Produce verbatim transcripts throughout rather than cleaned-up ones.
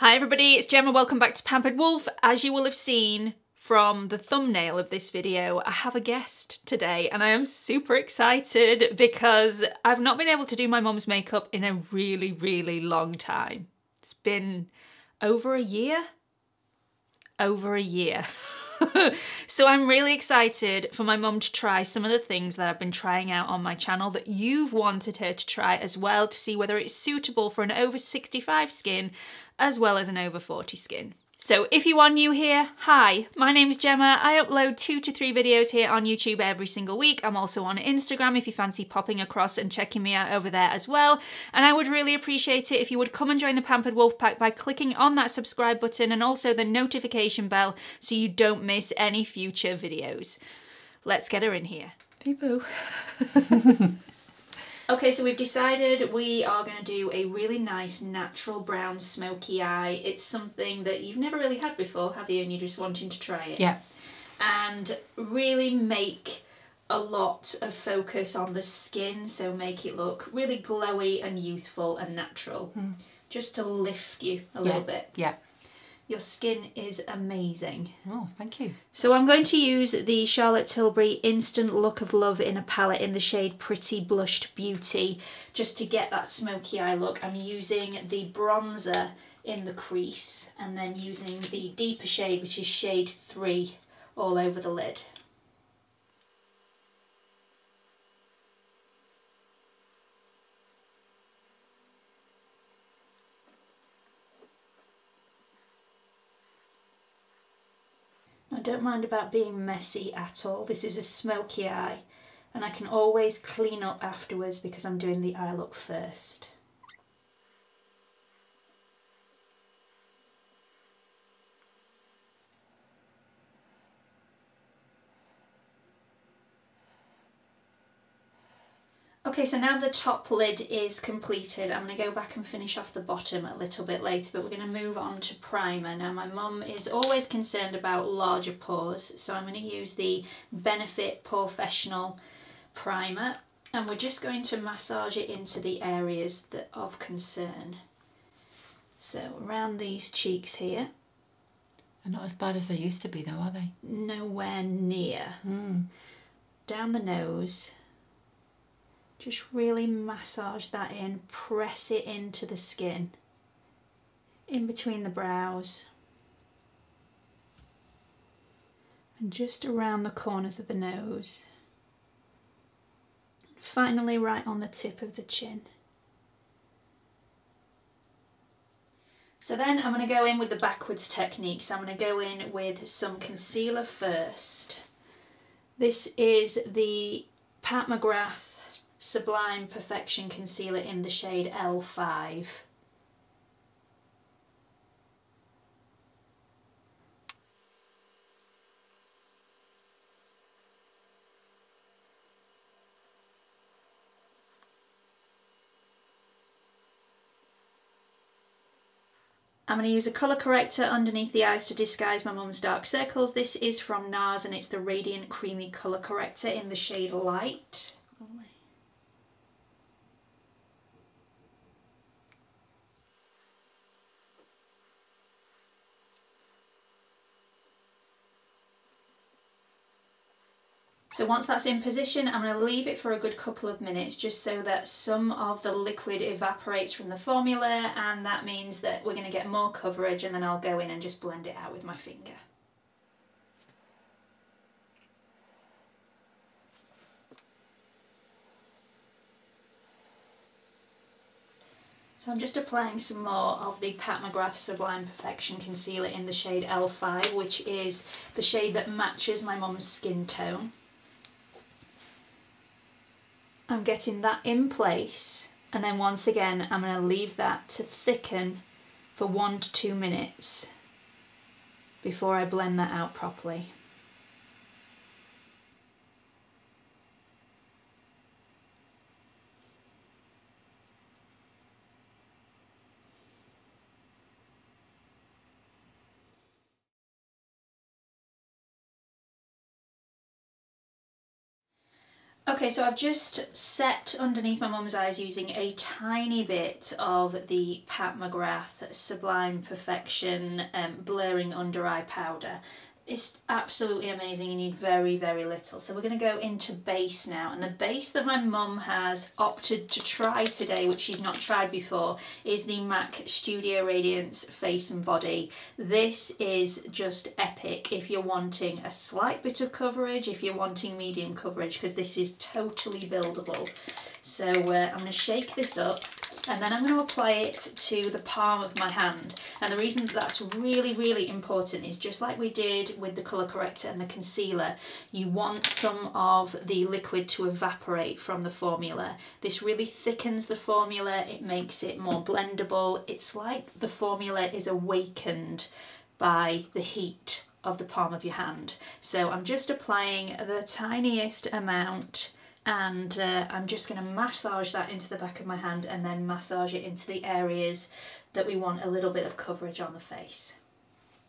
Hi everybody, it's Gemma, welcome back to Pampered Wolf. As you will have seen from the thumbnail of this video, I have a guest today and I am super excited because I've not been able to do my mum's makeup in a really, really long time. It's been over a year, over a year. So I'm really excited for my mum to try some of the things that I've been trying out on my channel that you've wanted her to try as well, to see whether it's suitable for an over sixty-five skin as well as an over forty skin. So if you are new here, hi, my name's Gemma. I upload two to three videos here on YouTube every single week. I'm also on Instagram if you fancy popping across and checking me out over there as well. And I would really appreciate it if you would come and join the Pampered Wolfpack by clicking on that subscribe button and also the notification bell so you don't miss any future videos. Let's get her in here. Peep-boo. Okay, so we've decided we are going to do a really nice natural brown smoky eye. It's something that you've never really had before, have you? And you're just wanting to try it. Yeah. And really make a lot of focus on the skin, so make it look really glowy and youthful and natural. Mm. Just to lift you a yeah. little bit. Yeah. Your skin is amazing. Oh, thank you. So I'm going to use the Charlotte Tilbury Instant Look of Love in a palette in the shade Pretty Blushed Beauty, just to get that smoky eye look. I'm using the bronzer in the crease and then using the deeper shade, which is shade three, all over the lid. I don't mind about being messy at all. This is a smoky eye and I can always clean up afterwards because I'm doing the eye look first. Okay, so now the top lid is completed. I'm going to go back and finish off the bottom a little bit later, but we're going to move on to primer. Now, my mum is always concerned about larger pores, so I'm going to use the Benefit Porefessional primer, and we're just going to massage it into the areas that are of concern. So around these cheeks here. They're not as bad as they used to be though, are they? Nowhere near. Mm. Down the nose. Just really massage that in, press it into the skin, in between the brows, and just around the corners of the nose. Finally, right on the tip of the chin. So then I'm going to go in with the backwards technique. So I'm going to go in with some concealer first. This is the Pat McGrath Sublime Perfection Concealer in the shade L five. I'm going to use a colour corrector underneath the eyes to disguise my mum's dark circles. This is from NARS and it's the Radiant Creamy Colour Corrector in the shade Light. So once that's in position, I'm going to leave it for a good couple of minutes just so that some of the liquid evaporates from the formula, and that means that we're going to get more coverage, and then I'll go in and just blend it out with my finger. So I'm just applying some more of the Pat McGrath Sublime Perfection Concealer in the shade L five, which is the shade that matches my mum's skin tone. I'm getting that in place, and then once again I'm going to leave that to thicken for one to two minutes before I blend that out properly. Okay, so I've just set underneath my mum's eyes using a tiny bit of the Pat McGrath Sublime Perfection um, Blurring Under Eye Powder. It's absolutely amazing. You need very, very little. So we're going to go into base now. And the base that my mum has opted to try today, which she's not tried before, is the MAC Studio Radiance Face and Body. This is just epic if you're wanting a slight bit of coverage, if you're wanting medium coverage, because this is totally buildable. So uh, I'm going to shake this up. And then I'm going to apply it to the palm of my hand. And the reason that that's really, really important is just like we did with the colour corrector and the concealer, you want some of the liquid to evaporate from the formula. This really thickens the formula, it makes it more blendable. It's like the formula is awakened by the heat of the palm of your hand. So I'm just applying the tiniest amount, and uh, I'm just going to massage that into the back of my hand and then massage it into the areas that we want a little bit of coverage on the face.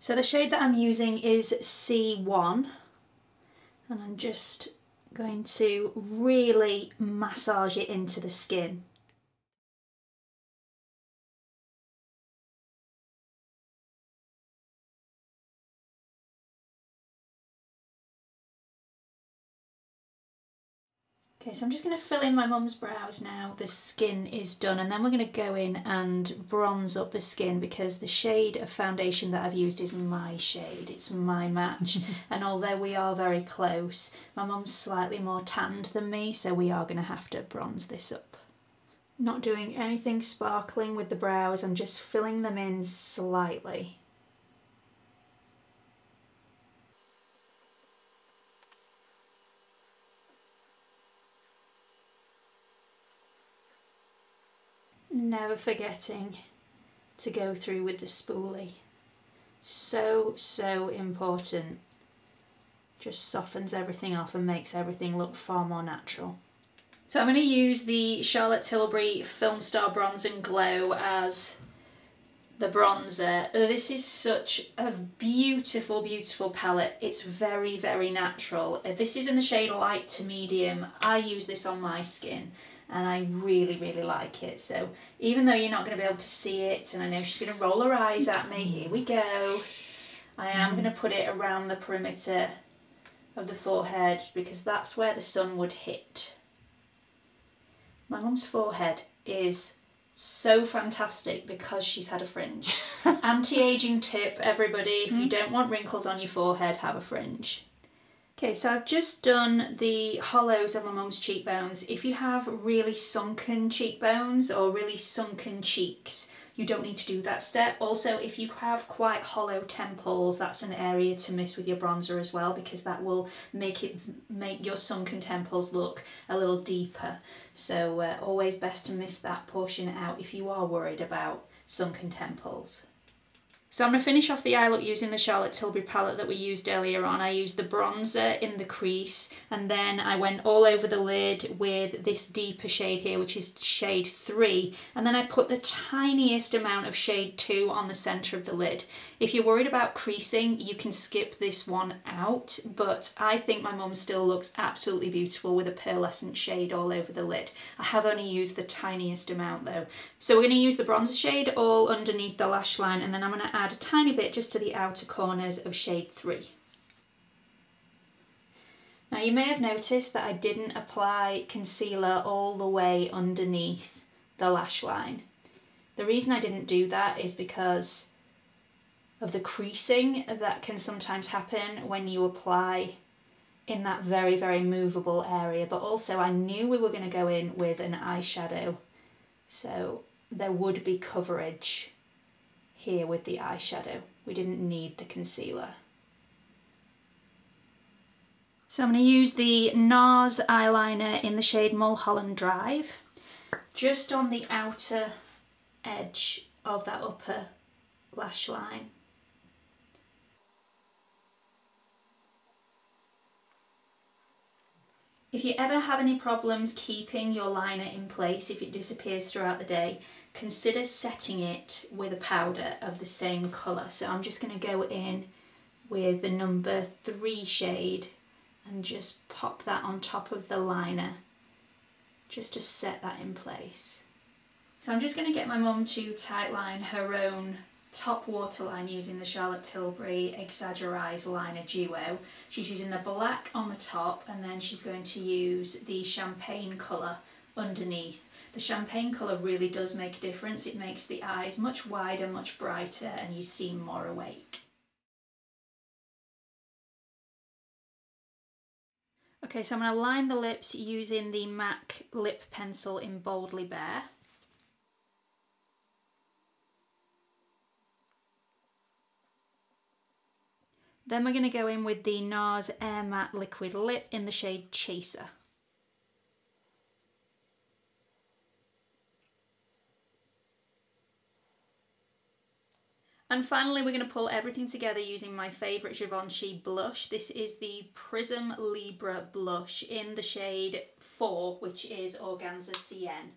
So the shade that I'm using is C one, and I'm just going to really massage it into the skin. Okay, so I'm just going to fill in my mum's brows now. The skin is done, and then we're going to go in and bronze up the skin, because the shade of foundation that I've used is my shade, it's my match. And although we are very close, my mum's slightly more tanned than me, so we are going to have to bronze this up. Not doing anything sparkling with the brows, I'm just filling them in slightly. Never forgetting to go through with the spoolie. So, so important. Just softens everything off and makes everything look far more natural. So I'm going to use the Charlotte Tilbury Filmstar Bronze and Glow as the bronzer. This is such a beautiful, beautiful palette. It's very, very natural. This is in the shade light to medium. I use this on my skin, and I really, really like it. So even though you're not going to be able to see it, and I know she's going to roll her eyes at me, here we go. I am going to put it around the perimeter of the forehead, because that's where the sun would hit. My mum's forehead is so fantastic because she's had a fringe. Anti-aging tip, everybody. If you don't want wrinkles on your forehead, have a fringe. Okay, so I've just done the hollows of my mum's cheekbones. If you have really sunken cheekbones or really sunken cheeks, you don't need to do that step. Also, if you have quite hollow temples, that's an area to miss with your bronzer as well, because that will make it make your sunken temples look a little deeper. So uh, always best to miss that portion out if you are worried about sunken temples. So I'm going to finish off the eye look using the Charlotte Tilbury palette that we used earlier on. I used the bronzer in the crease, and then I went all over the lid with this deeper shade here, which is shade three, and then I put the tiniest amount of shade two on the centre of the lid. If you're worried about creasing, you can skip this one out, but I think my mum still looks absolutely beautiful with a pearlescent shade all over the lid. I have only used the tiniest amount though. So we're going to use the bronzer shade all underneath the lash line, and then I'm going to add a tiny bit just to the outer corners of shade three. Now you may have noticed that I didn't apply concealer all the way underneath the lash line. The reason I didn't do that is because of the creasing that can sometimes happen when you apply in that very, very movable area, but also I knew we were going to go in with an eyeshadow, so there would be coverage here with the eyeshadow. We didn't need the concealer. So I'm going to use the NARS eyeliner in the shade Mulholland Drive, just on the outer edge of that upper lash line. If you ever have any problems keeping your liner in place, if it disappears throughout the day, consider setting it with a powder of the same colour. So I'm just going to go in with the number three shade and just pop that on top of the liner just to set that in place. So I'm just going to get my mum to tightline her own top waterline using the Charlotte Tilbury Exagger-Eyes Liner Duo. She's using the black on the top and then she's going to use the champagne colour underneath. The champagne colour really does make a difference. It makes the eyes much wider, much brighter, and you seem more awake. Okay, so I'm going to line the lips using the MAC lip pencil in Boldly Bare. Then we're going to go in with the NARS Air Matte Liquid Lip in the shade Chaser. And finally, we're going to pull everything together using my favourite Givenchy blush. This is the Prisme Libre blush in the shade four, which is Organza C N.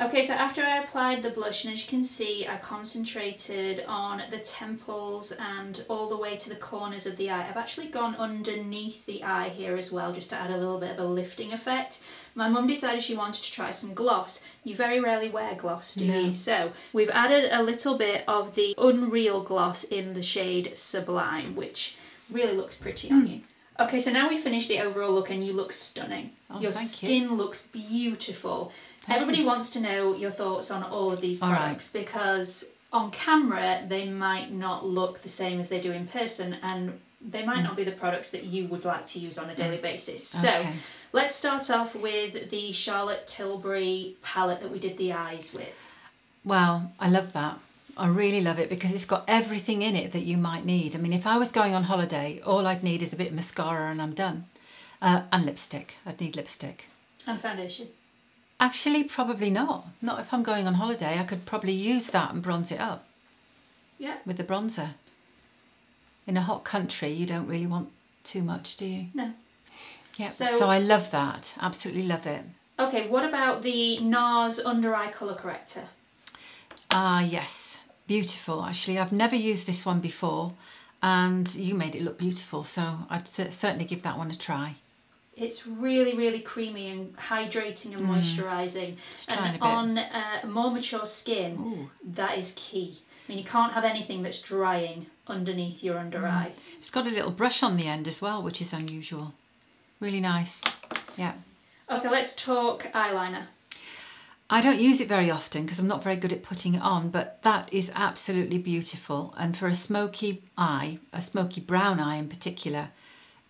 Okay, so after I applied the blush, and as you can see, I concentrated on the temples and all the way to the corners of the eye. I've actually gone underneath the eye here as well, just to add a little bit of a lifting effect. My mum decided she wanted to try some gloss. You very rarely wear gloss, do no. you? So we've added a little bit of the Unreal gloss in the shade Sublime, which really looks pretty mm. on you. Okay, so now we finished the overall look and you look stunning. Oh, your skin you. looks beautiful. Thank Everybody you. wants to know your thoughts on all of these products right. because on camera they might not look the same as they do in person, and they might mm. not be the products that you would like to use on a daily basis. Okay. So let's start off with the Charlotte Tilbury palette that we did the eyes with. Wow, I love that. I really love it because it's got everything in it that you might need. I mean, if I was going on holiday, all I'd need is a bit of mascara and I'm done. Uh, and lipstick. I'd need lipstick. And foundation. Actually, probably not. Not if I'm going on holiday. I could probably use that and bronze it up. Yeah. With the bronzer. In a hot country, you don't really want too much, do you? No. Yeah, so, so I love that. Absolutely love it. Okay, what about the NARS Under Eye Colour Corrector? Ah, yes. Beautiful, actually. I've never used this one before and you made it look beautiful, so I'd certainly give that one a try. It's really, really creamy and hydrating and mm. moisturising. And on uh, more mature skin, Ooh. that is key. I mean, you can't have anything that's drying underneath your under mm. eye. It's got a little brush on the end as well, which is unusual. Really nice, yeah. Okay, let's talk eyeliner. I don't use it very often because I'm not very good at putting it on, but that is absolutely beautiful. And for a smoky eye, a smoky brown eye in particular,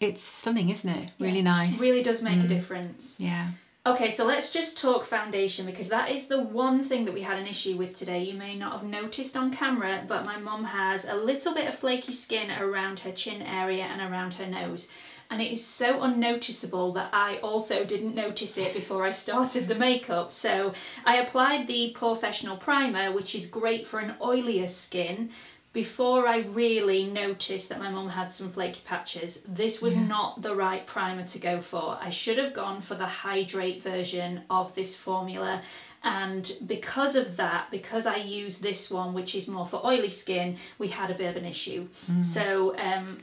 it's stunning, isn't it? Really yeah, nice. Really does make mm. a difference. Yeah. Okay, so let's just talk foundation because that is the one thing that we had an issue with today. You may not have noticed on camera, but my mum has a little bit of flaky skin around her chin area and around her nose. And it is so unnoticeable that I also didn't notice it before I started the makeup. So I applied the Porefessional Primer, which is great for an oilier skin, before I really noticed that my mum had some flaky patches. This was yeah. not the right primer to go for. I should have gone for the hydrate version of this formula. And because of that, because I use this one, which is more for oily skin, we had a bit of an issue. Mm. So, um...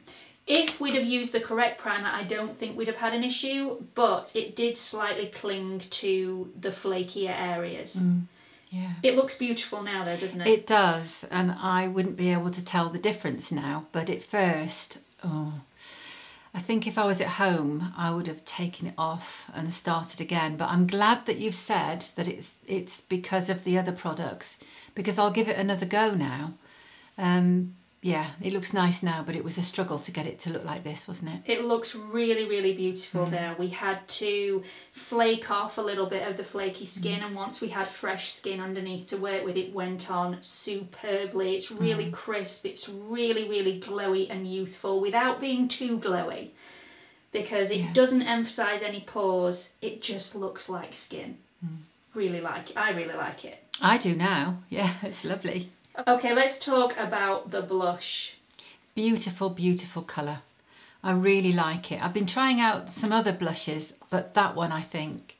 if we'd have used the correct primer, I don't think we'd have had an issue, but it did slightly cling to the flakier areas. Mm, yeah. It looks beautiful now though, doesn't it? It does, and I wouldn't be able to tell the difference now, but at first, oh, I think if I was at home, I would have taken it off and started again, but I'm glad that you've said that it's, it's because of the other products, because I'll give it another go now. Um, Yeah, it looks nice now, but it was a struggle to get it to look like this, wasn't it? It looks really, really beautiful mm. now. We had to flake off a little bit of the flaky skin, mm. and once we had fresh skin underneath to work with, it went on superbly. It's really mm. crisp, it's really, really glowy and youthful without being too glowy, because it yeah. doesn't emphasise any pores, it just looks like skin. Mm. Really like it, I really like it. I do now, yeah, it's lovely. Okay, let's talk about the blush. Beautiful, beautiful colour. I really like it. I've been trying out some other blushes, but that one I think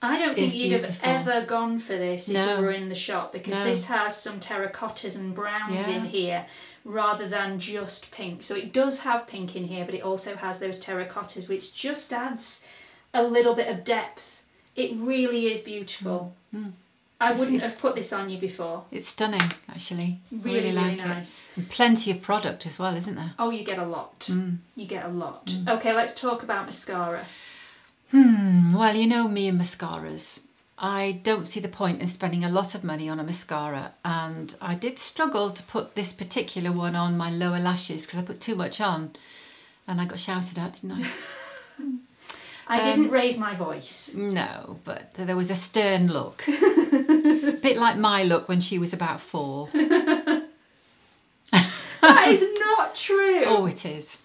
I don't think you'd beautiful. have ever gone for this no. if we were in the shop, because no. this has some terracottas and browns yeah. in here rather than just pink. So it does have pink in here, but it also has those terracottas, which just adds a little bit of depth. It really is beautiful. Mm. I it's, wouldn't it's, have put this on you before. It's stunning, actually. Really, really like really nice. It. And plenty of product as well, isn't there? Oh, you get a lot. Mm. You get a lot. Mm. Okay, let's talk about mascara. Hmm, well, you know me and mascaras. I don't see the point in spending a lot of money on a mascara, and I did struggle to put this particular one on my lower lashes because I put too much on and I got shouted at, didn't I? I um, didn't raise my voice. No, but there was a stern look. A bit like my look when she was about four. That is not true. Oh, it is.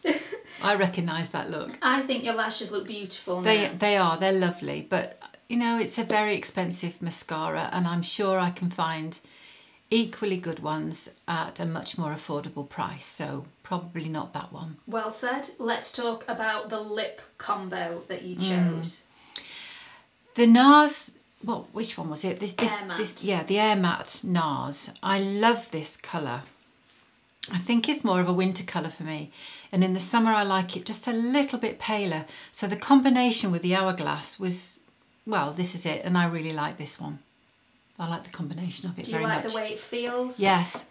I recognise that look. I think your lashes look beautiful now. They, they are, they're lovely. But, you know, it's a very expensive mascara, and I'm sure I can find equally good ones at a much more affordable price. So probably not that one. Well said. Let's talk about the lip combo that you chose. Mm. The NARS... Well, which one was it? This, this, Air Matte. This, yeah, the Air Matte NARS. I love this colour. I think it's more of a winter colour for me, and in the summer I like it just a little bit paler. So the combination with the Hourglass was, well, this is it, and I really like this one. I like the combination of it very much. Do you like the way it feels? Yes,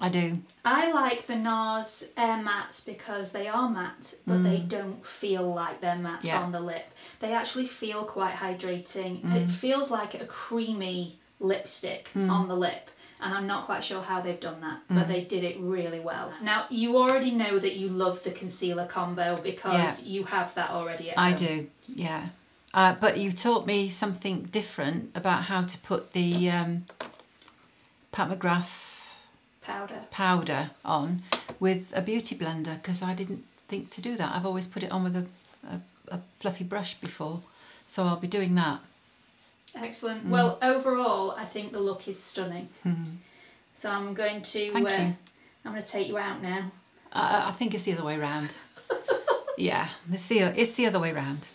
I do. I like the NARS Air Mattes because they are matte, but mm. they don't feel like they're matte yeah. on the lip. They actually feel quite hydrating. Mm. It feels like a creamy lipstick mm. on the lip. And I'm not quite sure how they've done that, but mm. they did it really well. Now, you already know that you love the concealer combo because yeah. you have that already at home. I do, yeah. Uh, but you taught me something different about how to put the um, Pat McGrath powder. powder on with a beauty blender, because I didn't think to do that. I've always put it on with a, a, a fluffy brush before, so I'll be doing that. Excellent. Mm. Well, overall, I think the look is stunning. Mm. So I'm going to. Thank uh, you. I'm going to take you out now. Uh, I think it's the other way round. Yeah, it's the it's the other way round.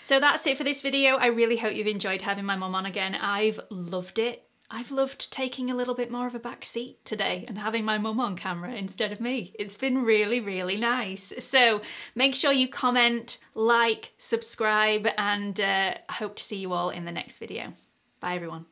So that's it for this video. I really hope you've enjoyed having my mum on again. I've loved it. I've loved taking a little bit more of a back seat today and having my mum on camera instead of me. It's been really, really nice. So make sure you comment, like, subscribe, and uh, hope to see you all in the next video. Bye, everyone.